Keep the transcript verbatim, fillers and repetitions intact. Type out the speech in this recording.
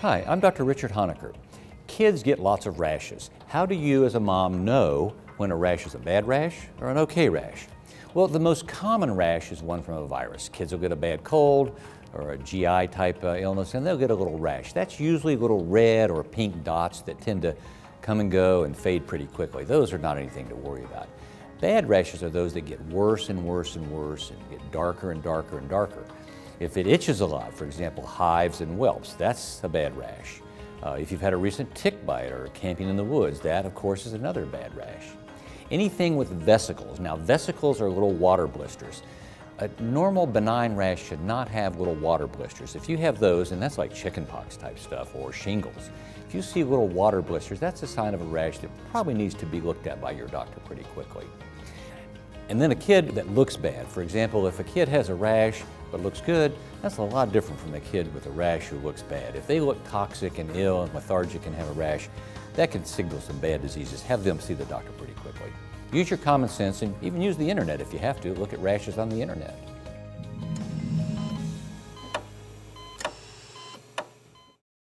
Hi, I'm Doctor Richard Honaker. Kids get lots of rashes. How do you as a mom know when a rash is a bad rash or an okay rash? Well, the most common rash is one from a virus. Kids will get a bad cold or a G I type uh, illness, and they'll get a little rash. That's usually little red or pink dots that tend to come and go and fade pretty quickly. Those are not anything to worry about. Bad rashes are those that get worse and worse and worse and get darker and darker and darker. If it itches a lot, for example, hives and whelps, that's a bad rash. Uh, if you've had a recent tick bite or camping in the woods, that of course is another bad rash. Anything with vesicles. Now, vesicles are little water blisters. A normal benign rash should not have little water blisters. If you have those, and that's like chickenpox type stuff or shingles, if you see little water blisters, that's a sign of a rash that probably needs to be looked at by your doctor pretty quickly. And then a kid that looks bad. For example, if a kid has a rash but looks good, that's a lot different from a kid with a rash who looks bad. If they look toxic and ill and lethargic and have a rash, that can signal some bad diseases. Have them see the doctor pretty quickly. Use your common sense and even use the internet if you have to. Look at rashes on the internet.